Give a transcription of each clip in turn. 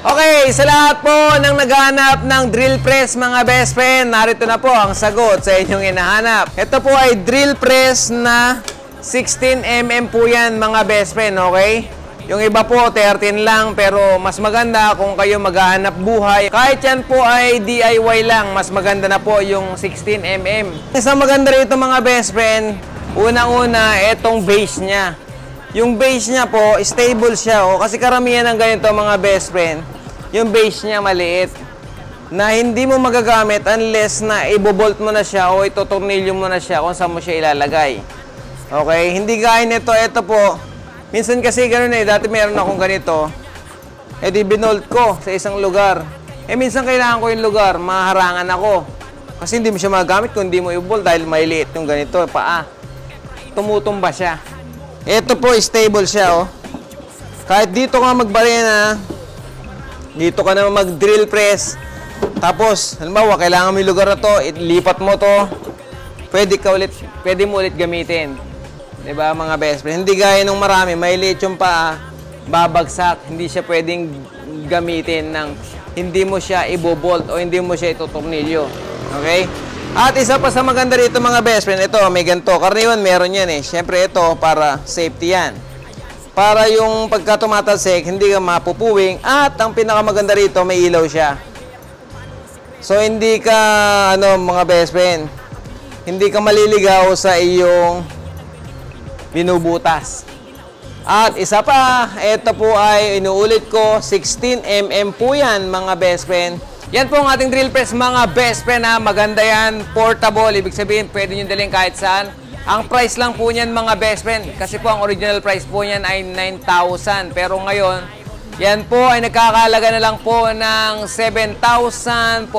Okay, sa lahat po ng naghahanap ng drill press mga best friend, narito na po ang sagot sa inyong hinahanap. Ito po ay drill press na 16mm po yan mga best friend, okay? Yung iba po 13 lang, pero mas maganda kung kayo maghahanap buhay. Kahit yan po ay DIY lang, mas maganda na po yung 16mm. Isang maganda rito mga best friend, unang-una etong base niya. Yung base niya po, stable siya o. Kasi karamihan ng ganito mga best friend, yung base niya maliit na hindi mo magagamit unless na ibobolt mo na siya o itotornilyo mo na siya kung saan mo siya ilalagay. Okay, hindi gaya nito. Ito po, minsan kasi ganoon eh, dati meron akong ganito. Eh di binolt ko sa isang lugar. Eh minsan kailangan ko yung lugar, maharangan ako. Kasi hindi mo siya magagamit kung hindi mo ibobolt dahil maliit yung ganito, paa. Tumutumba siya. Ito po, stable siya, oh. Kahit dito ka magbarena, dito ka naman mag-drill press. Tapos, halimbawa, kailangan mo yung lugar na to, ilipat mo to, pwede mo ulit gamitin. Diba, mga best friend? Hindi gaya nung marami, may liit yung paa, babagsak, hindi siya pwedeng gamitin ng hindi mo siya ibobolt o hindi mo siya itutornilyo. Okay? At isa pa sa maganda rito mga best friend, ito may ganito. Karaniwan meron yan eh. Siyempre ito para safety yan. Para yung pagka tumatalsik, hindi ka mapupuwing. At ang pinakamaganda rito, may ilaw siya. So hindi ka, ano mga best friend, hindi ka maliligaw sa iyong binubutas. At isa pa, ito po ay inuulit ko, 16mm po yan mga best friend. Yan po ang ating drill press mga best friend ha. Maganda yan, portable, ibig sabihin pwede nyo dalhin kahit saan. Ang price lang po niyan mga best friend, kasi po ang original price po niyan ay 9,000. Pero ngayon, yan po ay nagkakalaga na lang po ng 7,499.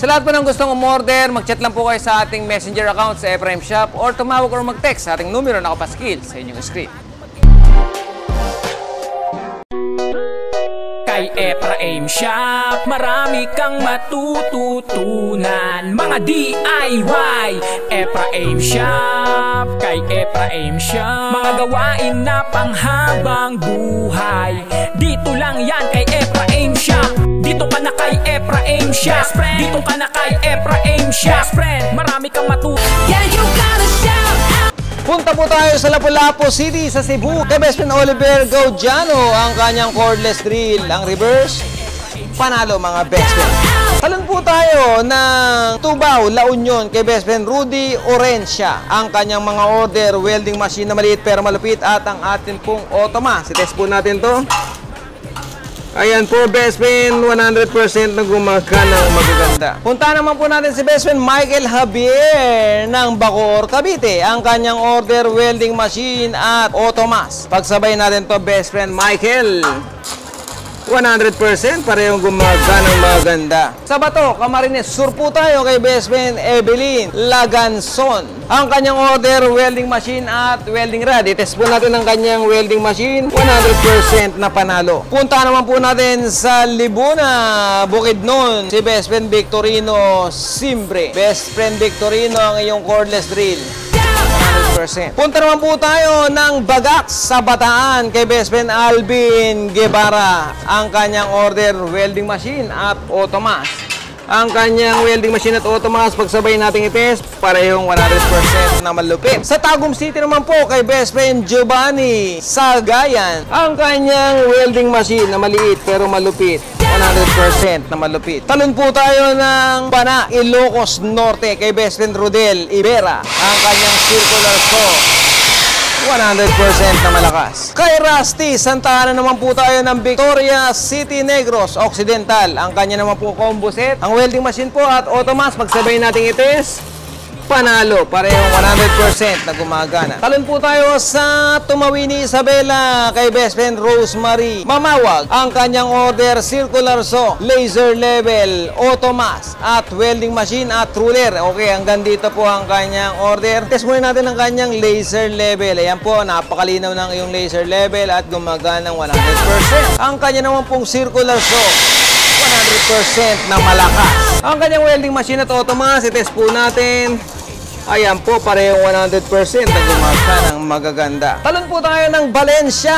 Sa lahat po ng gustong umorder, mag-chat lang po kayo sa ating messenger account sa Ephraim Shop or tumawag or mag-text sa ating numero na nakapaskil sa inyong screen. Kay Ephraim Shop, marami kang matututunan. Mga DIY, Ephraim Shop. Kay Ephraim Shop, mga gawain na panghabang buhay. Dito lang yan kay Ephraim Shop. Dito ka na kay Ephraim Shop. Dito ka na kay Ephraim Shop. Marami kang matututunan. Yeah, you gotta shout out. Punta po tayo sa Lapu-Lapu City sa Cebu. Kay best friend Oliver Gaudiano ang kanyang cordless drill. Ang reverse, panalo mga best friend. Talon po tayo ng Tubao, La Union kay best friend Rudy Orencia. Ang kanyang mga order, welding machine na maliit pero malupit at ang atin pong automa. Sitest po natin to. Ayan po best friend, 100% na gumagana, magaganda. Punta naman po natin si best friend Michael Javier ng Bacoor, Cavite. Ang kanyang order, welding machine at automas. Pagsabay natin to best friend Michael, 100% parehong gumagana, maganda. Sa Bato, Camarines Sur po tayo kay best friend Evelyn Laganson. Ang kanyang order, welding machine at welding rod. I-test po natin ang kanyang welding machine. 100% na panalo. Punta naman po natin sa Libuna, Bukidnon, si best friend Victorino Simbre. Best friend Victorino, ang iyong cordless drill, 100%. Punta naman po tayo ng Bagak sa Bataan kay best friend Alvin Guevara. Ang kanyang order, welding machine at automas. Ang kanyang welding machine at automas, pagsabay nating i-test, parehong 100% na malupit. Sa Tagum City naman po kay best friend Giovanni Salgayan. Ang kanyang welding machine na maliit pero malupit, 100% na malupit. Talon po tayo ng Bana, Ilocos Norte kay best friend Rodel Ibera. Ang kanyang circular saw, 100% na malakas. Kay Rusty Santana naman po tayo ng Victoria City, Negros Occidental. Ang kanya naman po combo set, ang welding machine po at automas. Pagsabay natin i-test, panalo, parehong 100% na gumagana. Talon po tayo sa Tumawini, Isabela kay best friend Rosemary Mamawag. Ang kanyang order, circular saw, laser level, automas at welding machine at ruler. Okay, hanggang dito po ang kanyang order. Test muna natin ang kanyang laser level. Ayan po, napakalinaw ng iyong laser level at gumagana ng 100%. Ang kanya naman pong circular saw, 100% na malakas. Ang kanyang welding machine at automas, itest po natin. Ayan po, parehong 100% ang gumasa ng magaganda. Talon po tayo ng Valencia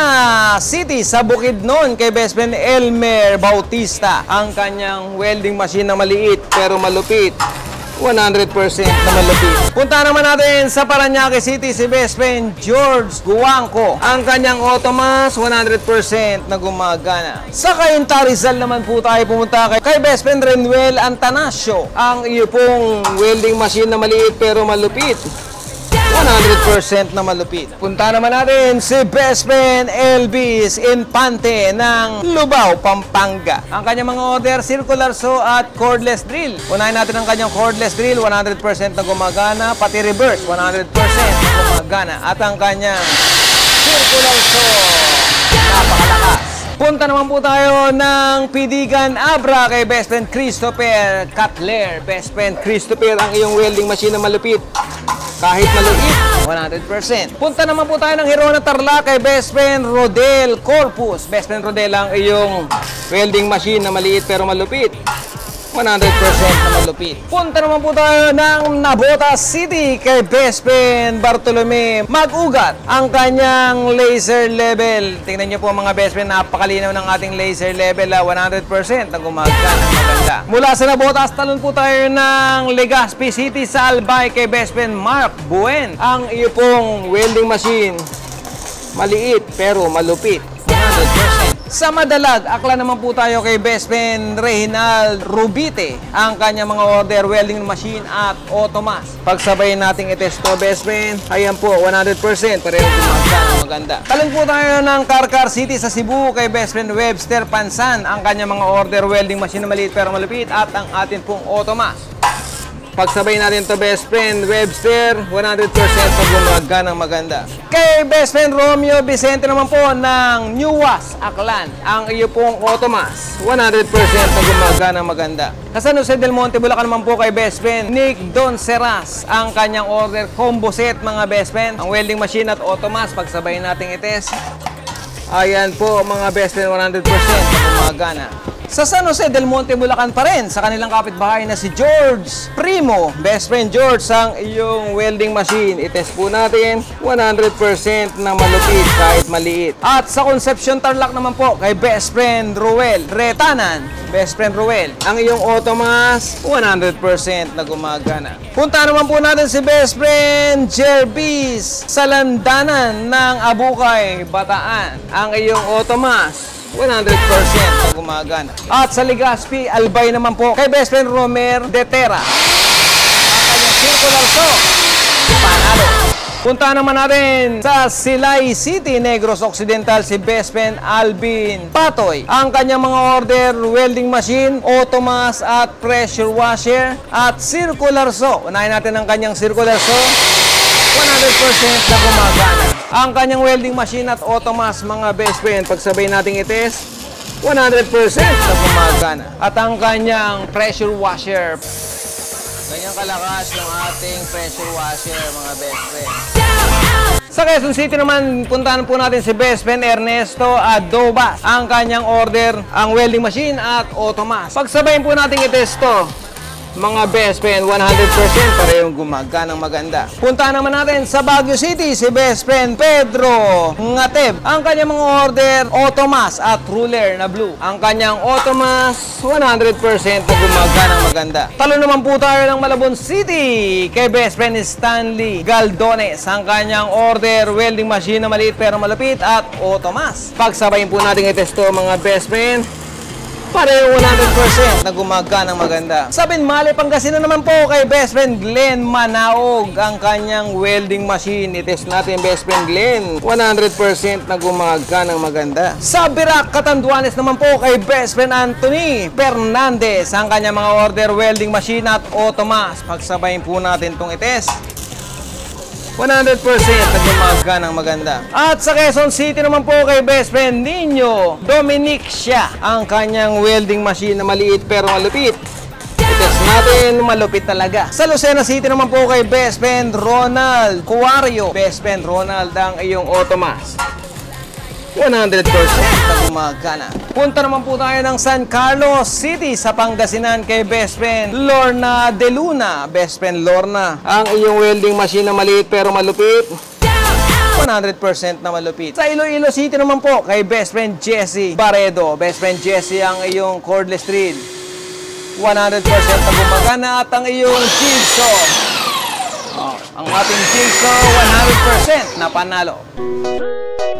City sa Bukidnon kay best friend Elmer Bautista. Ang kanyang welding machine na maliit pero malupit. 100% na malupit. Punta naman natin sa Parañaque City si best friend George Guanco. Ang kanyang Automas 100% na gumagana. Sa Cayuta Rizal naman po tayo pumunta kay best friend Renuel Antanasio. Ang iyo pong welding machine na maliit pero malupit. 100% na malupit. Punta naman natin si best friend Elvis Infante ng Lubao, Pampanga. Ang kanyang mga order, circular saw at cordless drill. Unahin natin ang kanyang cordless drill, 100% na gumagana. Pati reverse, 100% na gumagana. At ang kanyang circular saw, napakalakas. Punta naman po tayo ng Pidigan Abra kay best friend Christopher Cutler. Best friend Christopher, ang iyong welding machine na malupit. Kahit malupit, 100%. Punta naman po tayo ng Hirona Tarlac kay best friend Rodel Corpus. Best friend Rodel, ang iyong welding machine na maliit pero malupit. 100% na malupit. Punta naman po tayo ng Navotas City kay best friend Bartolome Mag-ugat. Ang kanyang laser level. Tingnan nyo po mga best friend, napakalinaw ng ating laser level. 100% na gumagana ng maganda. Mula sa Navotas, talon po tayo ng Legazpi City sa Albay kay best friend Mark Buen. Ang iyo pong welding machine, maliit pero malupit. 100%. Sa Madalag, akla naman po tayo kay best friend Reginald Rubite. Ang kanyang mga order, welding machine at automas. Pagsabay nating i-test to best friend. Ayan po, 100%. Pareho maganda. Talon po tayo ng Carcar City sa Cebu kay best friend Webster Pansan. Ang kanyang mga order, welding machine na maliit pero malupit. At ang atin pong automas. Pagsabay natin to best friend Webster, 100% pag gumagana ng maganda. Kay best friend Romeo Vicente naman po ng Newas, Aklan. Ang iyo pong Automas, 100% na gumagana maganda. Sa San Jose del Monte, Bulacan naman po kay best friend Nick Donceras. Ang kanyang order combo set mga best friend. Ang welding machine at Automas, pagsabay natin i-test. Ayan po mga best friend, 100% na gumagana. Sa San Jose del Monte, Bulacan pa rin, sa kanilang kapitbahay na si George Primo. Best friend George, ang iyong welding machine, itest po natin, 100% na malupit kahit maliit. At sa Concepcion Tarlac naman po, kay best friend Ruel Retanan. Best friend Ruel, ang iyong Automas, 100% na gumagana. Punta naman po natin si best friend Jerbis sa Landanan ng Abukay, Bataan. Ang iyong Automas, 100% na gumagana. At sa Legazpi, Albay naman po kay best friend Romer de Tera. At kanyang circular saw, panalo. Punta naman natin sa Silay City, Negros Occidental, si best friend Alvin Patoy. Ang kanyang mga order, welding machine, automas at pressure washer at circular saw. Unahin natin ang kanyang circular saw, 100% na gumagana. Ang kanyang welding machine at automas mga best friend, pagsabay nating itest, 100% na gumagana. At ang kanyang pressure washer, ganyan kalakas ng ating pressure washer mga best friend. Sa Quezon City naman, puntahan po natin si best friend Ernesto at Dova. Ang kanyang order, ang welding machine at automas. Pagsabayin po natin itest to mga best friend, 100% parehong gumagana ng maganda. Punta naman natin sa Baguio City si best friend Pedro Ngateb. Ang kanyang mga order, automas at ruler na blue. Ang kanyang automas, 100% na gumagana ng maganda. Talo naman po tayo ng Malabon City kay best friend Stanley Galdones. Ang kanyang order, welding machine na maliit pero malupit at automas. Pagsabayin po natin itesto mga best friend, pareho 100% na gumagana ng maganda. Sa Binmali, Pangasinan naman po kay best friend Glenn Manaog. Ang kanyang welding machine, itest natin best friend Glenn, 100% na gumagana ng maganda. Sa Birac, Catanduanes naman po kay best friend Anthony Fernandez. Ang kanyang mga order, welding machine at automas. Pagsabayin po natin itong itest, 100% na gumagana ng maganda. At sa Quezon City naman po kay best friend Nino Dominic siya. Ang kanyang welding machine na maliit pero malupit. I-test natin, malupit talaga. Sa Lucena City naman po kay best friend Ronald Cuario. Best friend Ronald, ang iyong automas, 100% gumagana. Punta naman po tayo ng San Carlos City sa Pangasinan kay best friend Lorna De Luna. Best friend Lorna, ang iyong welding machine na maliit pero malupit, 100% na malupit. Sa Iloilo City naman po kay best friend Jessie Baredo. Best friend Jessie, ang iyong cordless drill, 100% na gumagana. At ang iyong jigsaw, ang ating jigsaw, 100% na panalo.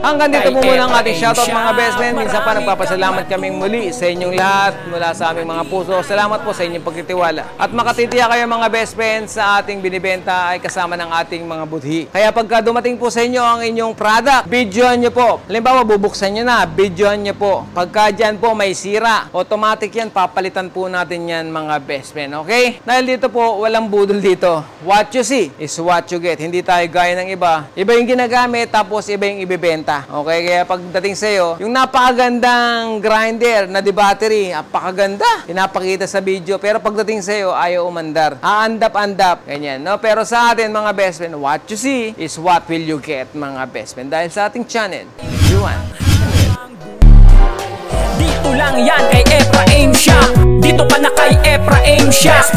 Hanggang dito po muna ang ating shoutout mga best friend. Minsan pa nagpapasalamat kaming muli sa inyong lahat mula sa aming mga puso. Salamat po sa inyong pagtitiwala. At makatitiya kayo mga best friend, sa ating binibenta ay kasama ng ating mga budhi. Kaya pagka dumating po sa inyo ang inyong product, videoan nyo po. Halimbawa bubuksan nyo na, videoan nyo po. Pagka dyan po may sira, automatic yan, papalitan po natin yan mga best friend. Okay? Dahil dito po, walang budol dito. What you see is what you get. Hindi tayo gaya ng iba. Iba yung ginagamit, tapos iba yung ibibenta. Okay, kaya pagdating sa'yo, yung napakagandang grinder na de-battery, napakaganda, pinapakita sa video, pero pagdating sa'yo, ayaw umandar. Aandap-andap, ganyan, no? Pero sa atin, mga best friend, what you see is what will you get, mga best friend. Dahil sa ating channel, Juan. Dito lang yan kay Ephraim Shop. Dito pa na kay Ephraim Shop.